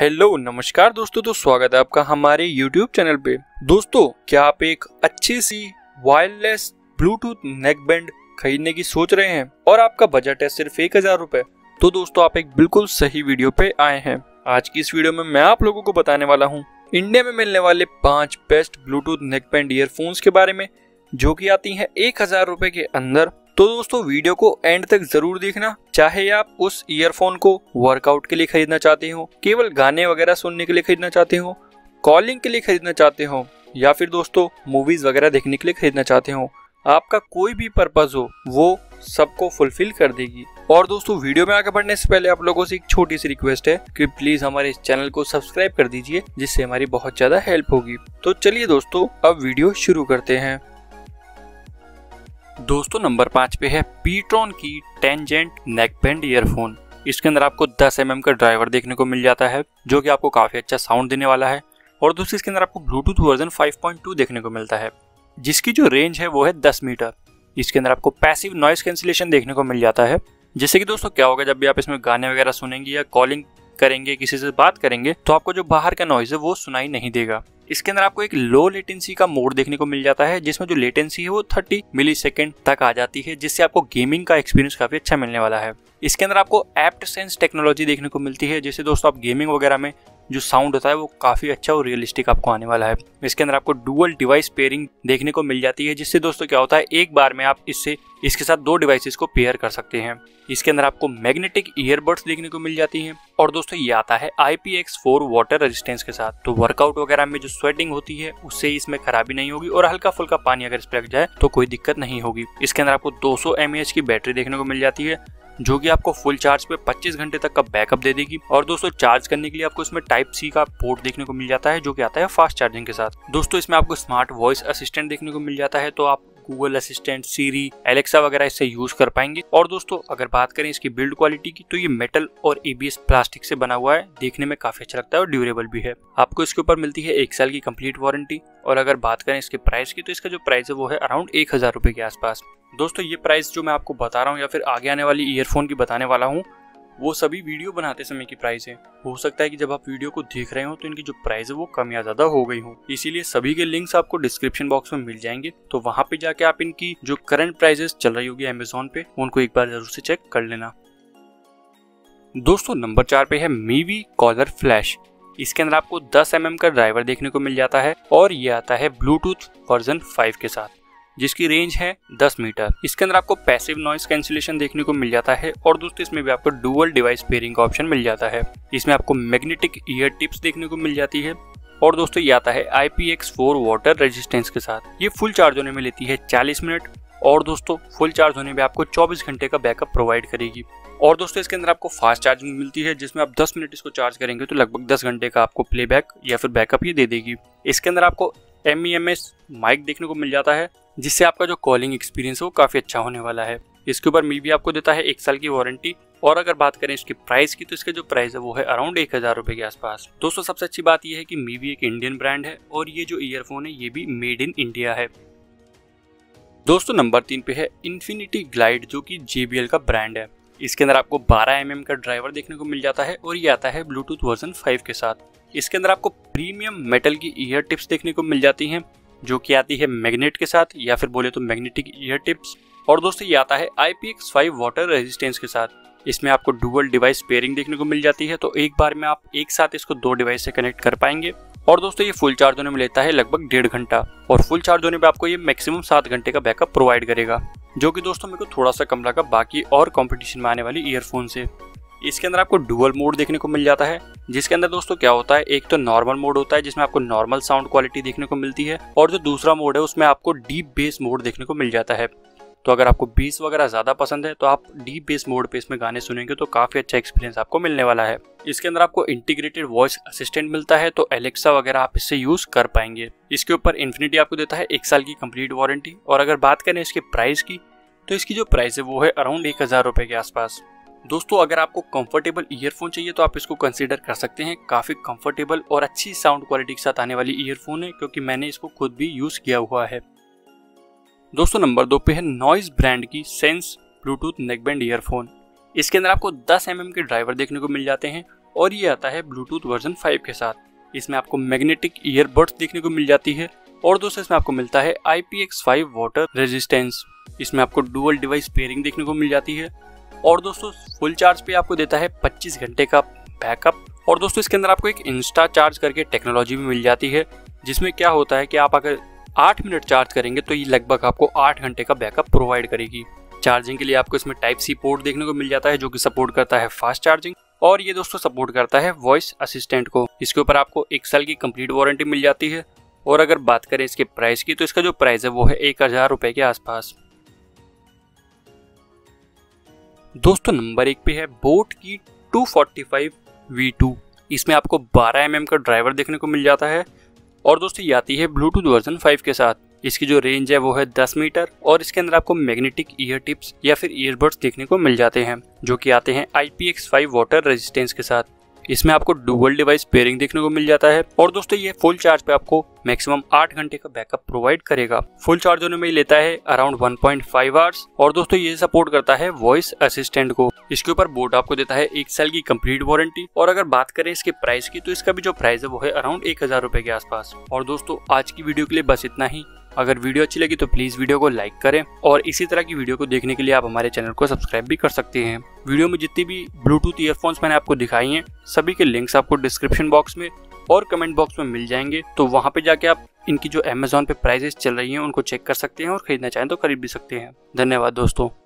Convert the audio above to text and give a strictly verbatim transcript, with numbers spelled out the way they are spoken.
Hello नमस्कार दोस्तों, तो स्वागत है आपका हमारे यूट्यूब चैनल पे। दोस्तों, क्या आप एक अच्छी सी वायरलेस ब्लूटूथ नेक बैंड खरीदने की सोच रहे हैं और आपका बजट है सिर्फ एक हजार रुपए? तो दोस्तों, आप एक बिल्कुल सही वीडियो पे आए हैं। आज की इस वीडियो में मैं आप लोगों को बताने वाला हूँ इंडिया में मिलने वाले पाँच best Bluetooth neck band earphones के बारे में, जो की आती है एक हजार रुपए के अंदर। तो दोस्तों, वीडियो को एंड तक जरूर देखना। चाहे आप उस ईयरफोन को वर्कआउट के लिए खरीदना चाहते हो, केवल गाने वगैरह सुनने के लिए खरीदना चाहते हो, कॉलिंग के लिए खरीदना चाहते हो, या फिर दोस्तों मूवीज वगैरह देखने के लिए खरीदना चाहते हो, आपका कोई भी पर्पज हो वो सबको फुलफिल कर देगी। और दोस्तों, वीडियो में आगे बढ़ने से पहले आप लोगों से एक छोटी सी रिक्वेस्ट है कि प्लीज हमारे इस चैनल को सब्सक्राइब कर दीजिए, जिससे हमारी बहुत ज्यादा हेल्प होगी। तो चलिए दोस्तों, अब वीडियो शुरू करते हैं। दोस्तों, नंबर पाँच पे है pTron की टेंजेंट नेकबैंड ईयरफोन। इसके अंदर आपको दस एम एम का ड्राइवर देखने को मिल जाता है, जो कि आपको काफ़ी अच्छा साउंड देने वाला है। और दोस्तों, इसके अंदर आपको Bluetooth version five point two देखने को मिलता है, जिसकी जो रेंज है वो है दस मीटर। इसके अंदर आपको पैसिव नॉइस कैंसिलेशन देखने को मिल जाता है, जिससे कि दोस्तों क्या होगा, जब भी आप इसमें गाने वगैरह सुनेंगे या कॉलिंग करेंगे, किसी से बात करेंगे, तो आपको जो बाहर का नॉइज़ है वो सुनाई नहीं देगा। इसके अंदर आपको एक लो लेटेंसी का मोड देखने को मिल जाता है, जिसमें जो लेटेंसी है वो तीस मिलीसेकंड तक आ जाती है, जिससे आपको गेमिंग का एक्सपीरियंस काफी अच्छा मिलने वाला है। इसके अंदर आपको एप्ट सेंस टेक्नोलॉजी देखने को मिलती है, जिससे दोस्तों आप गेमिंग वगैरह में जो साउंड होता है वो काफी अच्छा और रियलिस्टिक आपको आने वाला है। इसके अंदर आपको डुअल डिवाइस पेयरिंग देखने को मिल जाती है, जिससे दोस्तों क्या होता है, एक बार में आप इससे इसके साथ दो डिवाइसेस को पेयर कर सकते हैं। इसके अंदर आपको मैग्नेटिक ईयरबड्स देखने को मिल जाती हैं, और दोस्तों ये आता है I P X four water resistance के साथ, तो वर्कआउट वगैरह में जो स्वेटिंग होती है उससे इसमें खराबी नहीं होगी, और हल्का फुल्का पानी अगर इस पर लग जाए तो कोई दिक्कत नहीं होगी। इसके अंदर आपको दो सौ एम ए एच की बैटरी देखने को मिल जाती है, जो कि आपको फुल चार्ज पे पच्चीस घंटे तक का बैकअप दे देगी। और दोस्तों, चार्ज करने के लिए आपको इसमें टाइप सी का पोर्ट देखने को मिल जाता है, जो कि आता है फास्ट चार्जिंग के साथ। दोस्तों, इसमें आपको स्मार्ट वॉइस असिस्टेंट देखने को मिल जाता है, तो आप गूगल असिस्टेंट, सीरी, एलेक्सा वगैरह इससे यूज कर पाएंगे। और दोस्तों, अगर बात करें इसकी बिल्ड क्वालिटी की, तो ये मेटल और ए बी एस प्लास्टिक से बना हुआ है, देखने में काफी अच्छा लगता है और ड्यूरेबल भी है। आपको इसके ऊपर मिलती है एक साल की कंप्लीट वारंटी। और अगर बात करें इसके प्राइस की, तो इसका जो प्राइस है वो है अराउंड एक हजार रुपए के आसपास। दोस्तों, ये प्राइस जो मैं आपको बता रहा हूँ या फिर आगे आने वाली ईयरफोन की बताने वाला हूँ, वो सभी वीडियो बनाते समय की प्राइस है। हो सकता है कि जब आप वीडियो को देख रहे हो तो इनकी जो प्राइस है वो कम या ज्यादा हो गई हो, इसीलिए सभी के लिंक्स आपको डिस्क्रिप्शन बॉक्स में मिल जाएंगे। तो वहाँ पे जाके आप इनकी जो करंट प्राइसेस चल रही होगी अमेजोन पे, उनको एक बार जरूर से चेक कर लेना। दोस्तों, नंबर चार पे है मीवी कॉलर फ्लैश। इसके अंदर आपको दस एम एम का ड्राइवर देखने को मिल जाता है, और ये आता है ब्लूटूथ वर्जन फाइव के साथ, जिसकी रेंज है दस मीटर। इसके अंदर आपको पैसिव नॉइस कैंसिलेशन देखने को मिल जाता है, और दोस्तों इसमें भी आपको डुअल डिवाइस पेयरिंग का ऑप्शन मिल जाता है। इसमें आपको मैग्नेटिक ईयर टिप्स देखने को मिल जाती है, और दोस्तों ये आता है I P X four water resistance के साथ। ये फुल चार्ज होने में लेती है चालीस मिनट, और दोस्तों फुल चार्ज होने में आपको चौबीस घंटे का बैकअप प्रोवाइड करेगी। और दोस्तों, इसके अंदर आपको फास्ट चार्जिंग मिलती है, जिसमें आप दस मिनट इसको चार्ज करेंगे तो लगभग दस घंटे का आपको प्लेबैक या फिर बैकअप ये दे देगी। इसके अंदर आपको M E M S mic देखने को मिल जाता है, जिससे आपका जो कॉलिंग एक्सपीरियंस है वो काफ़ी अच्छा होने वाला है। इसके ऊपर मीवी आपको देता है एक साल की वारंटी। और अगर बात करें इसकी प्राइस की, तो इसका जो प्राइस है वो है अराउंड एक हज़ार रुपये के आसपास। दोस्तों, सबसे अच्छी बात यह है कि मीवी एक इंडियन ब्रांड है, और ये जो ईयरफोन है ये भी मेड इन इंडिया है। दोस्तों, नंबर तीन पे है इन्फिनिटी ग्लाइड, जो कि जे बी एल का ब्रांड है। इसके अंदर आपको बारह एम एम का ड्राइवर देखने को मिल जाता है, और ये आता है ब्लूटूथ वर्जन फाइव के साथ। इसके अंदर आपको प्रीमियम मेटल की ईयर टिप्स देखने को मिल जाती हैं, जो कि आती है मैग्नेट के साथ, या फिर बोले तो मैग्नेटिक ईयर टिप्स। और दोस्तों ये आता है I P X five water resistance के साथ। इसमें आपको डुअल डिवाइस पेयरिंग देखने को मिल जाती है, तो एक बार में आप एक साथ इसको दो डिवाइस से कनेक्ट कर पाएंगे। और दोस्तों ये फुल चार्ज होने में लेता है लगभग डेढ़ घंटा, और फुल चार्ज होने पर आपको ये मैक्सिमम सात घंटे का बैकअप प्रोवाइड करेगा, जो कि दोस्तों मेरे को थोड़ा सा कम लगा बाकी और कॉम्पिटिशन में आने वाली ईयरफोन से। इसके अंदर आपको डुअल मोड देखने को मिल जाता है, जिसके अंदर दोस्तों क्या होता है, एक तो नॉर्मल मोड होता है जिसमें आपको नॉर्मल साउंड क्वालिटी देखने को मिलती है, और जो दूसरा मोड है उसमें आपको डीप बेस मोड देखने को मिल जाता है। तो अगर आपको बेस वगैरह ज़्यादा पसंद है तो आप डीप बेस मोड पे इसमें गाने सुनेंगे तो काफ़ी अच्छा एक्सपीरियंस आपको मिलने वाला है। इसके अंदर आपको इंटीग्रेटेड वॉइस असिस्टेंट मिलता है, तो एलेक्सा वगैरह आप इससे यूज़ कर पाएंगे। इसके ऊपर इन्फिनिटी आपको देता है एक साल की कंप्लीट वारंटी। और अगर बात करें इसके प्राइस की, तो इसकी जो प्राइस है वो है अराउंड एक हज़ार रुपये के आसपास। दोस्तों, अगर आपको कंफर्टेबल ईयरफोन चाहिए तो आप इसको कंसीडर कर सकते हैं। काफ़ी कंफर्टेबल और अच्छी साउंड क्वालिटी के साथ आने वाली ईयरफोन है, क्योंकि मैंने इसको खुद भी यूज़ किया हुआ है। दोस्तों, नंबर दो पे है नॉइज़ ब्रांड की सेंस ब्लूटूथ नेकबैंड ईयरफोन। इसके अंदर आपको दस एम एम के ड्राइवर देखने को मिल जाते हैं, और ये आता है ब्लूटूथ वर्जन फाइव के साथ। इसमें आपको मैग्नेटिक ईयरबड्स देखने को मिल जाती है और दोस्तों इसमें आपको मिलता है I P X five water resistance. इसमें आपको डुअल डिवाइस पेयरिंग देखने को मिल जाती है और दोस्तों फुल चार्ज पे आपको देता है पच्चीस घंटे का बैकअप। और दोस्तों इसके अंदर आपको एक इंस्टा चार्ज करके टेक्नोलॉजी भी मिल जाती है, जिसमें क्या होता है कि आप अगर आठ मिनट चार्ज करेंगे तो ये लगभग आपको आठ घंटे का बैकअप प्रोवाइड करेगी। चार्जिंग के लिए आपको इसमें टाइप सी पोर्ट देखने को मिल जाता है जो कि सपोर्ट करता है फास्ट चार्जिंग और ये दोस्तों सपोर्ट करता है वॉइस असिस्टेंट को। इसके ऊपर आपको एक साल की कंप्लीट वारंटी मिल जाती है। और अगर बात करें इसके प्राइस की तो इसका जो प्राइस है वो है एक हज़ार रुपये के आसपास। दोस्तों नंबर एक पे है बोट की two forty five V two. इसमें आपको बारह एम एम का ड्राइवर देखने को मिल जाता है और दोस्तों ये आती है ब्लूटूथ वर्जन फाइव के साथ। इसकी जो रेंज है वो है दस मीटर और इसके अंदर आपको मैग्नेटिक ईयर टिप्स या फिर ईयरबड्स देखने को मिल जाते हैं जो कि आते हैं I P X five water resistance के साथ। इसमें आपको डुअल डिवाइस पेयरिंग देखने को मिल जाता है और दोस्तों ये फुल चार्ज पे आपको मैक्सिमम आठ घंटे का बैकअप प्रोवाइड करेगा। फुल चार्ज होने में लेता है around one point five hours और दोस्तों ये सपोर्ट करता है वॉइस असिस्टेंट को। इसके ऊपर बोट आपको देता है एक साल की कंप्लीट वारंटी। और अगर बात करें इसके प्राइस की तो इसका भी जो प्राइस है वो है अराउंड एक हजार रुपए के आसपास। और दोस्तों आज की वीडियो के लिए बस इतना ही। अगर वीडियो अच्छी लगी तो प्लीज वीडियो को लाइक करें और इसी तरह की वीडियो को देखने के लिए आप हमारे चैनल को सब्सक्राइब भी कर सकते हैं। वीडियो में जितनी भी ब्लूटूथ ईयरफोन्स मैंने आपको दिखाई हैं सभी के लिंक्स आपको डिस्क्रिप्शन बॉक्स में और कमेंट बॉक्स में मिल जाएंगे, तो वहाँ पे जाके आप इनकी जो अमेजोन पे प्राइसेस चल रही हैं उनको चेक कर सकते हैं और खरीदना चाहें तो खरीद भी सकते हैं। धन्यवाद दोस्तों।